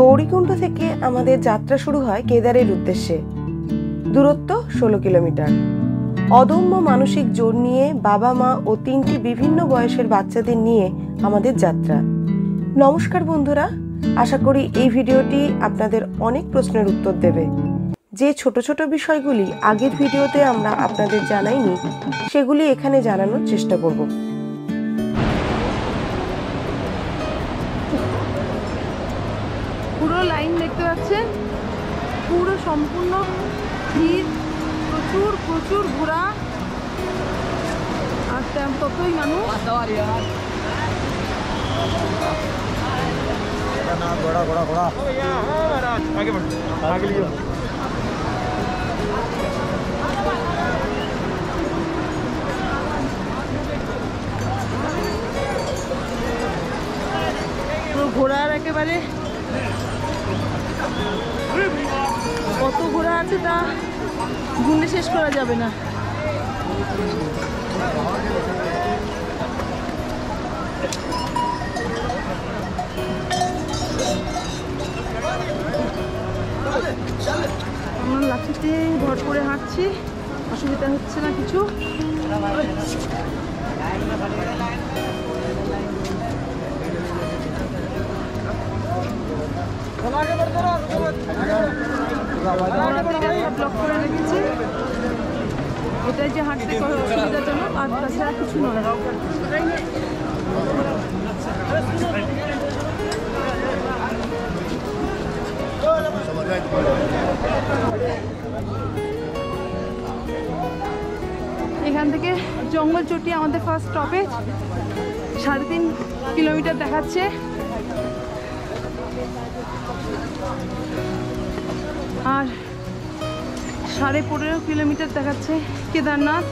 गौरीकुंड থেকে আমাদের যাত্রা শুরু হয় কেদারের উদ্দেশ্যে। দূরত্ব 16 কিলোমিটার। অদম্য মানসিক জোর নিয়ে বাবা মা ও 3টি বিভিন্ন বয়সের বাচ্চাদের নিয়ে আমাদের যাত্রা। নমস্কার বন্ধুরা, আশা করি এই ভিডিওটি আপনাদের অনেক প্রশ্নের উত্তর দেবে। যে ছোট ছোট বিষয়গুলি আগের ভিডিওতে আমরা আপনাদের জানাইনি সেগুলি এখানে জানানোর চেষ্টা করব। পুরো লাইন দেখতে পাচ্ছেন, পুরো সম্পূর্ণ ভিড়, প্রচুর প্রচুর ঘোড়া আর ততই মানুষ। घोड़ा घोड़ा घोड़ा आगे बढ़, आगे लीजिए। तो घोड़ा एके बारे कत घोड़ा आछे ता गुणे शेष करा जाबे ना। আমরা লাঠিতে ভর করে হাঁটছি, অসুবিধা হচ্ছে না কিছু। ব্লক করে রেখেছি, এটাই যে হাঁটতে কোনো অসুবিধাজনক, আর তাছাড়া কিছু নয়। এখান থেকে জঙ্গল চটি আমাদের ফার্স্ট স্টপেজ। 3.5 কিলোমিটার দেখাচ্ছে। আর 15.5 কিলোমিটার দেখাচ্ছে কেদারনাথ,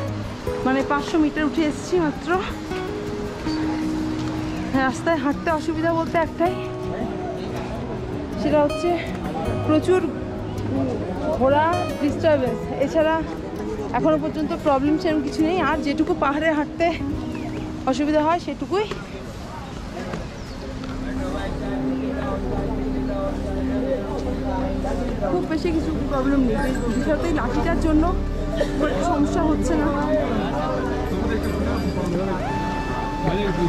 মানে 500 মিটার উঠে এসেছি মাত্র। রাস্তায় হাঁটতে অসুবিধা বলতে একটাই, সেটা হচ্ছে প্রচুর ঘোড়া ডিস্টার্বেন্স। এছাড়া এখনো পর্যন্ত প্রবলেম সেরকম কিছু নেই। আর যেটুকু পাহাড়ে হাঁটতে অসুবিধা হয় সেটুকুই। খুব বেশি কিছু প্রবলেম নেই, বিশেষত এই লাঠিটার জন্য সমস্যা হচ্ছে না। আর 2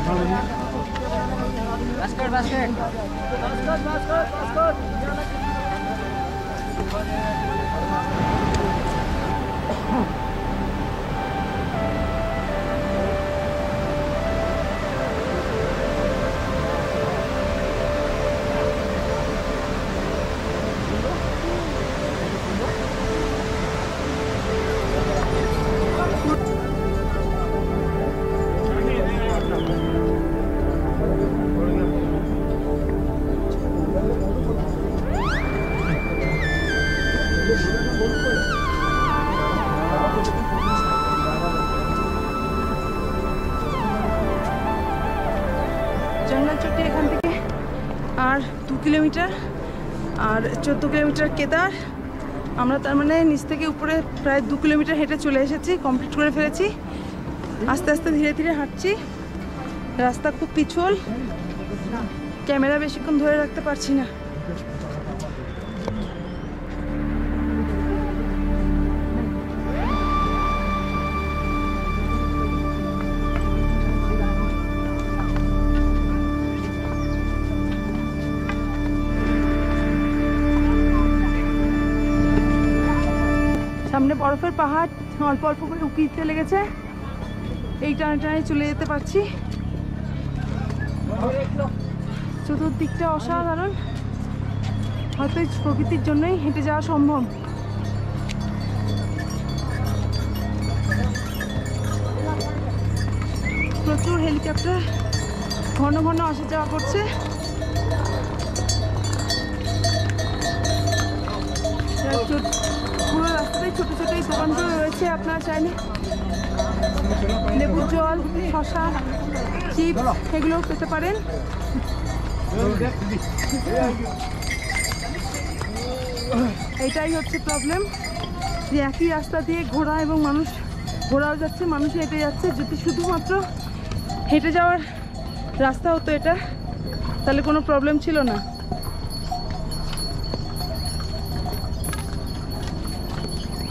কিলোমিটার আর 14 কিলোমিটার কেদার। আমরা তার মানে নিচ থেকে উপরে প্রায় 2 কিলোমিটার হেঁটে চলে এসেছি, কমপ্লিট করে ফেলেছি। আস্তে আস্তে ধীরে ধীরে হাঁটছি। রাস্তা খুব পিছল, ক্যামেরা বেশিক্ষণ ধরে রাখতে পারছি না। সামনে বরফের পাহাড় অল্প অল্প করে উঁকি দিতে লেগেছে। এই টানে টানে চলে যেতে পারছি। চতুর্দিকটা অসাধারণ, হয়তো প্রকৃতির জন্যই হেঁটে যাওয়া সম্ভব। প্রচুর হেলিকপ্টার ঘন ঘন আসা যাওয়া করছে। পুরো রাস্তায় ছোটো ছোটো দোকানগুলো রয়েছে, আপনারা চাইলে লেবুর জল, শশা, চিপস এগুলো পেতে পারেন। এটাই হচ্ছে প্রবলেম, যে একই রাস্তা দিয়ে ঘোড়া এবং মানুষ, ঘোড়াও যাচ্ছে মানুষ হেঁটে যাচ্ছে। যদি শুধুমাত্র হেঁটে যাওয়ার রাস্তা হতো এটা, তাহলে কোনো প্রবলেম ছিল না।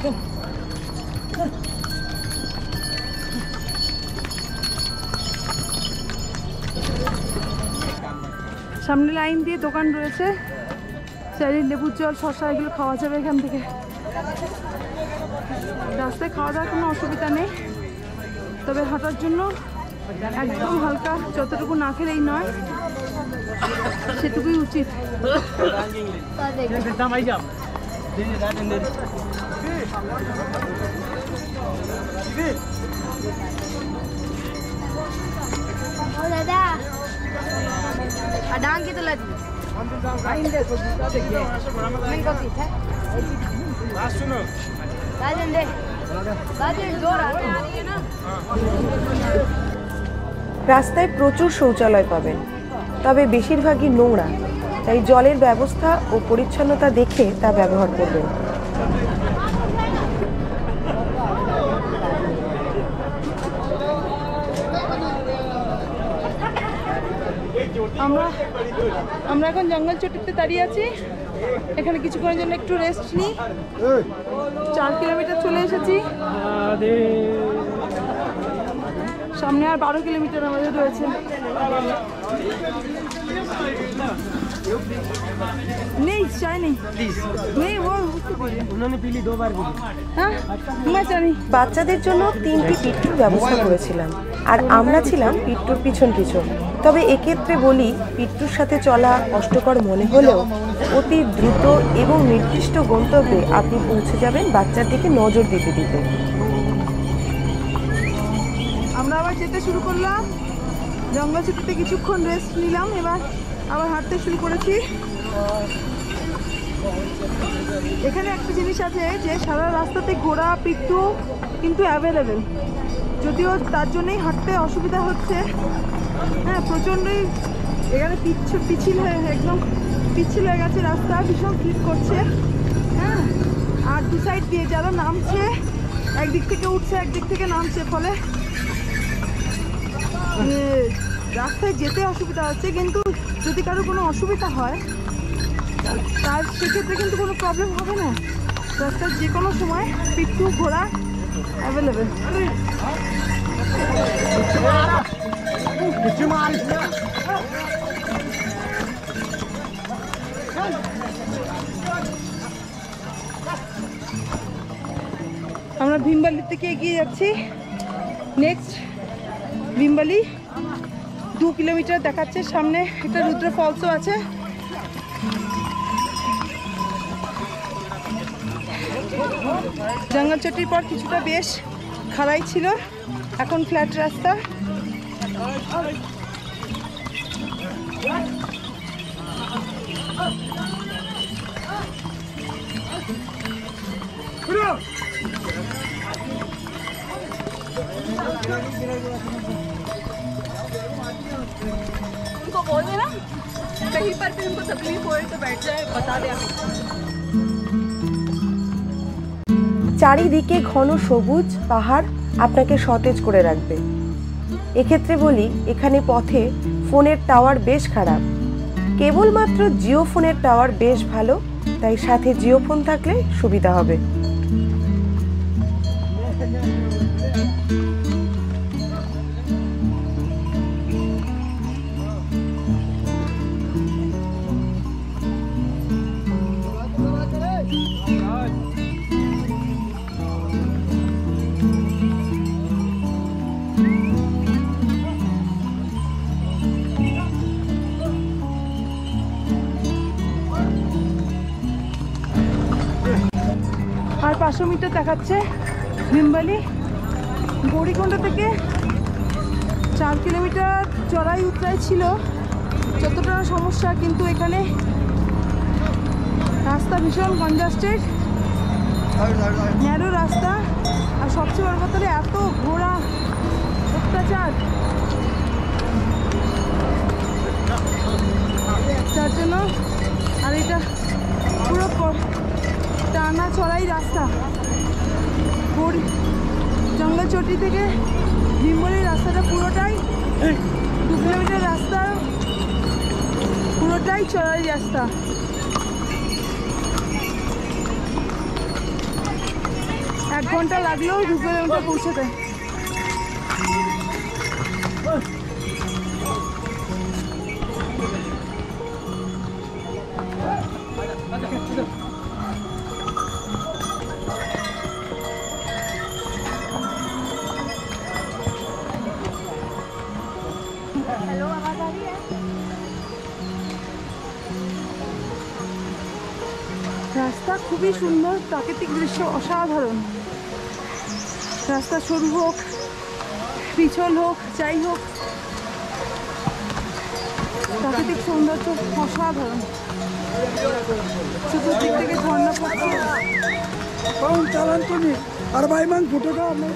सामने लाइन दिए दोकान रयेछे चाइले लेबुर जल शशा एगुलो खावा जाबे एखान थेके रास्ताय खावा दावा कोनो असुविधा नेই तबे हाटार जोन्नो एकदम हल्का जतटुकू ना खेलेই नয় सेटुकुई उचित दादा डांग की तो लग रास्ताय प्रचुर शौचालय पाबेन तबे बेशिरभागई नोंगरा ताई जलेर व्यवस्था और परिच्छन्नता देखे ता व्यवहार करबेन। जंगल चोटी दाड़िये आछि एखाने किछुक्षणेर जोन्नो एकटु रेस्ट निई 4 किलोमीटर चले एसेछि सामने और 12 किलोमीटर आमादेर रयेछे नहीं चाय नहीं प्लीज नहीं वो उन्होंने पी ली 2 बार बोली हां मैं जानी বাচ্চাদের জন্য 3টি পিট্টুর ব্যবস্থা করেছিলাম আর আমরা ছিলাম পিট্টুর পিছন পিছন তবে এই ক্ষেত্রে বলি পিট্টুর সাথে চলা কষ্টকর মনে হলেও অতি দ্রুত এবং নির্দিষ্ট গন্তব্যে আপনি পৌঁছে যাবেন বাচ্চার দিকে নজর দিতে দিতে আমরা আবার যেতে শুরু করলাম জঙ্গল চটিতে কিছুক্ষণ রেস্ট নিলাম এবার আবার হাঁটতে শুরু করেছি। এখানে একটা জিনিস আছে যে সারা রাস্তাতে ঘোড়া পিট্টু কিন্তু অ্যাভেলেবেল যদিও তার জন্যই হাঁটতে অসুবিধা হচ্ছে হ্যাঁ প্রচণ্ডই এখানে পিছিল হয়ে একদম পিছিল হয়ে গেছে রাস্তা ভীষণ ক্লিক করছে হ্যাঁ আর দু সাইড দিয়ে যারা নামছে একদিক থেকে উঠছে একদিক থেকে নামছে ফলে রাস্তায় যেতে অসুবিধা হচ্ছে কিন্তু যদি কারো কোনো অসুবিধা হয় তার সেক্ষেত্রে কিন্তু কোনো প্রবলেম হবে না রাস্তার যে কোনো সময় পিট্টু ঘোড়া অ্যাভেলেবেল। আমরা ভীমবালির থেকে এগিয়ে যাচ্ছি নেক্সট ভীমবালি 2 किलोमीटर देखाচ্ছে সামনে একটা রুদ্র ফলসও আছে জঙ্গল চটির পর কিছুটা বেশ খাড়াই ছিল এখন ফ্ল্যাট রাস্তা उनको बोल देना कहीं पर भी उनको तकलीफ हो तो बैठ जाए बता दे। চারিদিকে ঘন সবুজ পাহাড় আপনাকে সতেজ করে রাখবে। এক্ষেত্রে বলি এখানে পথে ফোনের টাওয়ার বেশ খারাপ কেবলমাত্র জিও ফোনের টাওয়ার বেশ ভালো তাই সাথে জিও ফোন থাকলে সুবিধা হবে। আর 500 মিটার দেখাচ্ছে ভীমবালি গৌরীকুণ্ড থেকে 4 কিলোমিটার চড়াই উতরাই ছিল যতটা সমস্যা কিন্তু এখানে রাস্তা ভীষণ কনজাস্টেড ন্যারো রাস্তা আর সবচেয়ে বড় কথা এত ঘোড়া অত্যাচার যার জন্য আর এটা পুরো টানা চড়াই রাস্তা জঙ্গল চটি থেকে ভীমবালির রাস্তাটা পুরোটাই 2 কিলোমিটার রাস্তা পুরোটাই চড়াই রাস্তা। आठ घंटा लगल विजय पहुँचते। हेलो, आवाज आ रही है? रास्ता खुबी सुंदर, प्राकृतिक दृश्य असाधारण। रास्ता सरू होक पिछल होक चाई होक प्राकृतिक सौंदर्य असाधारण। चतुर्दिक থেকে ঝর্ণা পড়ছে। কোন চালান তুমি আর ভাই মান ফুটো দাও আমি।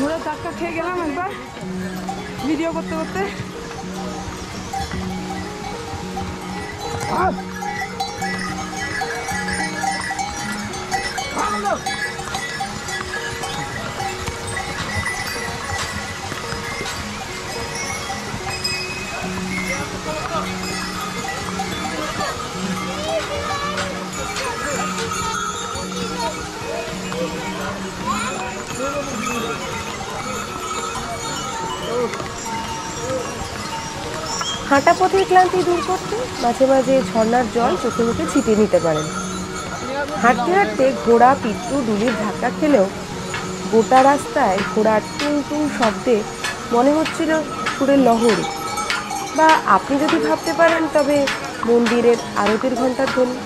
ঘোড়া ধাক্কা খেয়ে গেলাম একবার ভিডিও করতে করতে। আপ ভালো हाँटा पथे क्लांति दूर करते माझे माझे झर्णार जल चोखे मुखे छिटे निते पारेन। हाँटते हाँटते घोड़ा पिट्टू डुलिर धक्का खेलेओ गोटा रास्ताय घोड़ार टुं टुं शब्दे मने हच्छिल सुरेर लहरी बा आपनि जदि भाबते पारेन तबे मंदिरेर आरतिर घंटार ध्वनि।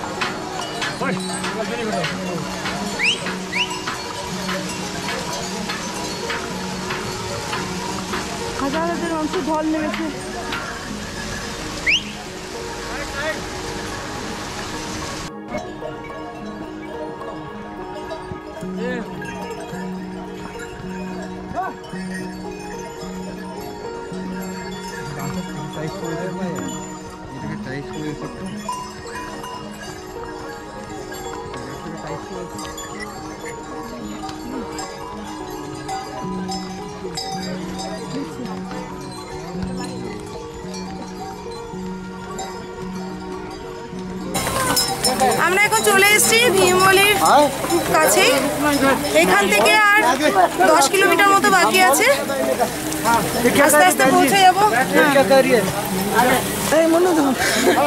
हजार हजार अंश ढल नेमेछे। আমরা এখন চলে এসেছি ভীমবলির কাছে। এখান থেকে আর 10 কিলোমিটার মতো বাকি আছে। আস্তে আস্তে পৌঁছে যাব। এই মনু দাও। কেদারনাথ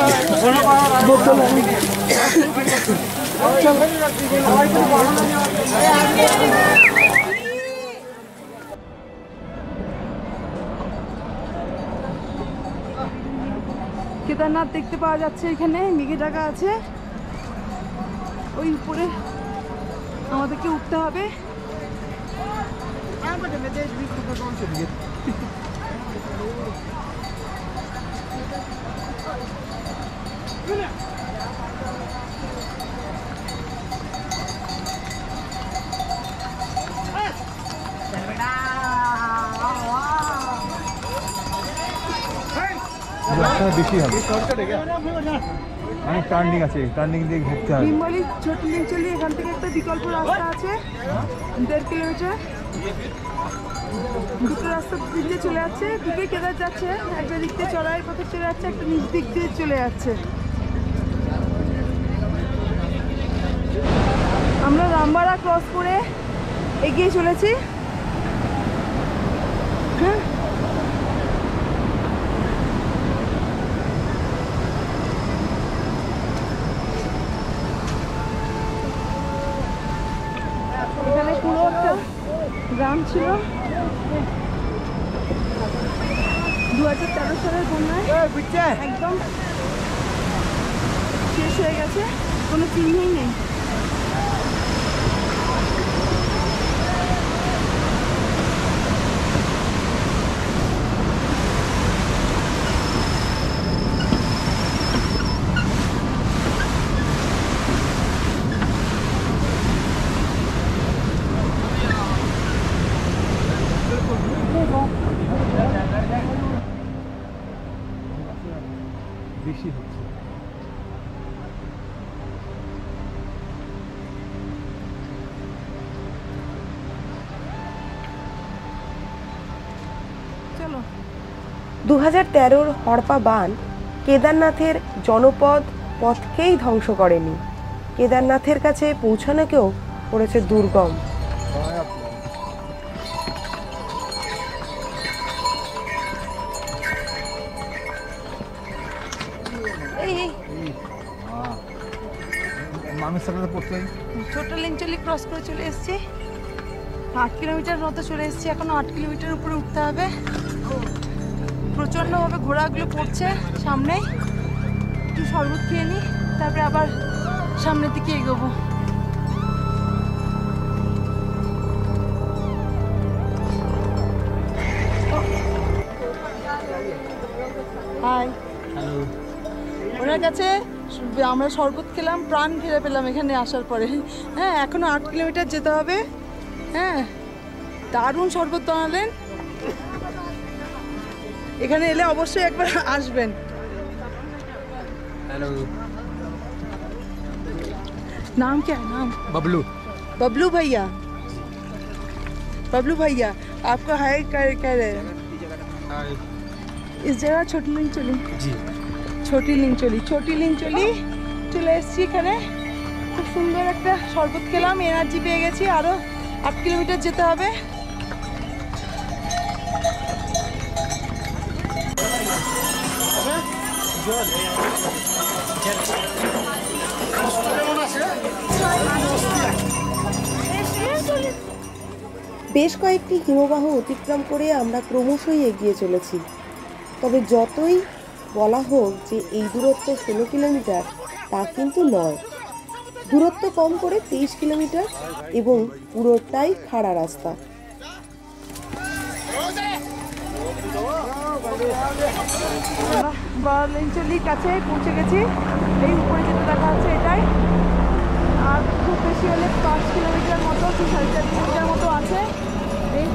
দেখতে পাওয়া যাচ্ছে এখানে। মেঘে ঢাকা আছে। ওই উপরে আমাদেরকে উঠতে হবে। অনেক টার্নিং আছে, টার্নিং দিয়ে ঘুরতে হবে। ভীমবলি চটলিং চলি এখান থেকে একটা বিকল্প রাস্তা আছে 1.5 কিলোমিটার। দুটো রাস্তা দিক দিয়ে চলে যাচ্ছে, দুটো কেদার যাচ্ছে। একটা দিক দিয়ে চড়াই পথে চলে যাচ্ছে, একটা নিচ দিক দিয়ে চলে যাচ্ছে। আমরা রামবাড়া ক্রস করে এগিয়ে চলেছি। হ্যাঁ, গ্রাম ছিল 2013 সালের বন্যায় একদম শেষ হয়ে গেছে, কোনো চিহ্নই নেই।2013 हड़पा बान केदारनाथेर जनपद पथकेई ध्वंस करेनी, केदारनाथेर काछे पौঁছানোকেও করেছে दुर्गम। छोट लिंचली क्रस कर चले 8 किलोमीटर मत चले 8 किलोमीटर ऊपर उठते हैं। प्रचंड भाव घोड़ागुलो पड़े सामने एक शरबत खेয়ে নি, তারপরে আবার সামনের দিকে এগোবো। হাই হ্যালো ওনার কাছে আমরা শরবত খেলাম, প্রাণ ফিরে পেলাম এখানে আসার পরে। হ্যাঁ এখনো 8 কিলোমিটার যেতে হবে। হ্যাঁ দারুণ শরবত বানালেন, এখানে এলে অবশ্যই একবার আসবেন। হ্যালো नाम क्या है? नाम बबलू। बबलू भैया, बबलू भैया आपको हाय कह रहे हैं। इस जगह छोटी लिंचोली जी, छोटी लिंचोली चले खूब सुंदर एक शरबत खेलाम, एनार्जी पे गेছি। আরো 8 কিলোমিটার যেতে হবে। বেশ কয়েকটি হিমবাহ অতিক্রম করে আমরা ক্রমশই এগিয়ে চলেছি। তবে যতই বলা হোক যে এই দূরত্ব 16 কিলোমিটার, তা কিন্তু নয়। দূরত্ব কম করে 23 কিলোমিটার এবং পুরোটাই খাড়া রাস্তা। বালিঞ্চলির কাছে পৌঁছে গেছি। এই উপরে যেটা দেখা যাচ্ছে এটাই, আর খুব বেশি হলে 5 কিলোমিটার মতো, 4.5 কিলোমিটার মতো আছে। এই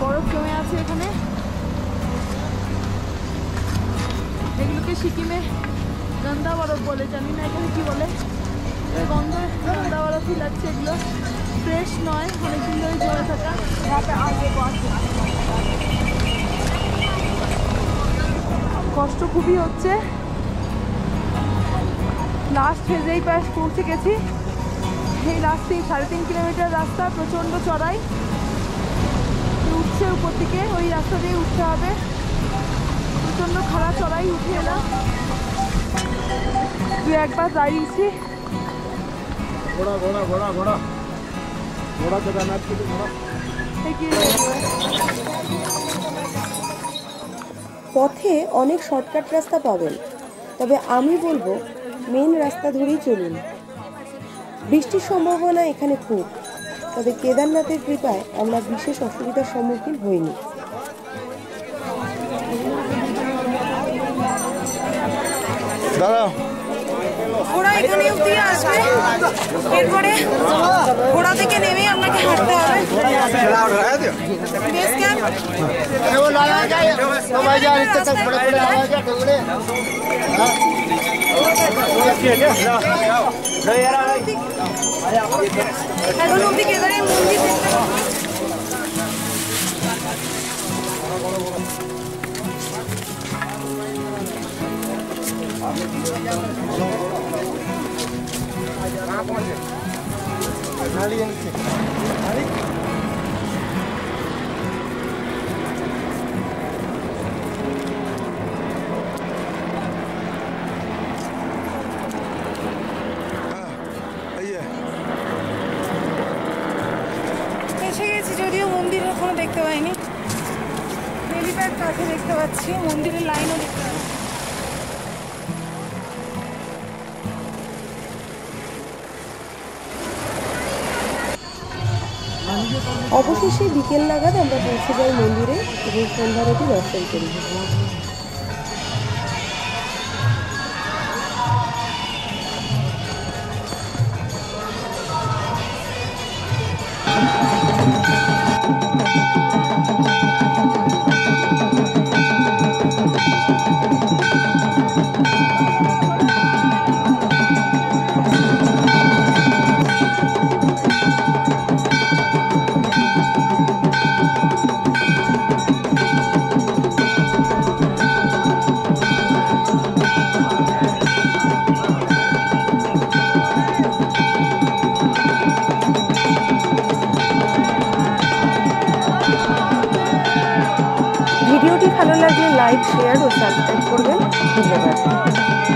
বরফ জমে আছে এখানে, এগুলোকে সিকিমে গন্ধা বরফ বলে, জানি না এখানে কি বলে। গন্ধা বরফই লাগছে, এগুলো ফ্রেশ নয়, অনেকদিন ধরে জমে থাকা। কষ্ট খুবই হচ্ছে, লাস্ট ফেজেই পাশ পৌঁছে গেছি। এই লাস্ট 3.5 কিলোমিটার রাস্তা প্রচণ্ড চড়াই, উঠছে উপর দিকে, ওই রাস্তা দিয়ে উঠতে হবে। প্রচণ্ড খাড়া চড়াই, উঠে এলাম, দু একবার দাঁড়িয়েছি। পথে অনেক শর্টকাট রাস্তা পাবেন, তবে আমি বলবো মেন রাস্তা ধরেই চলুন। বৃষ্টির সম্ভাবনা এখানে খুব, তবে কেদারনাথের কৃপায় আমরা বিশেষ অসুবিধার সম্মুখীন হইনি। ঘোড়া এখানে উঠিয়ে আসবে, এরপরে ঘোড়া থেকে নেমে আপনাকে হাঁটতে হবে। এখন অব্দি কেদারের মন্দির এসে গেছি, যদিও মন্দির এখনো দেখতে পাইনি। হেলিপ্যাড কাছে দেখতে পাচ্ছি, মন্দিরের লাইনও দেখতে পাচ্ছি। অবশেষে বিকেল নাগাদ আমরা পৌঁছে যাই মন্দিরে এবং সন্ধ্যারতি দর্শন করি। भिडियोटी भालो लागले लाइक शेयर और सबसक्राइब करबेन। धन्यवाद।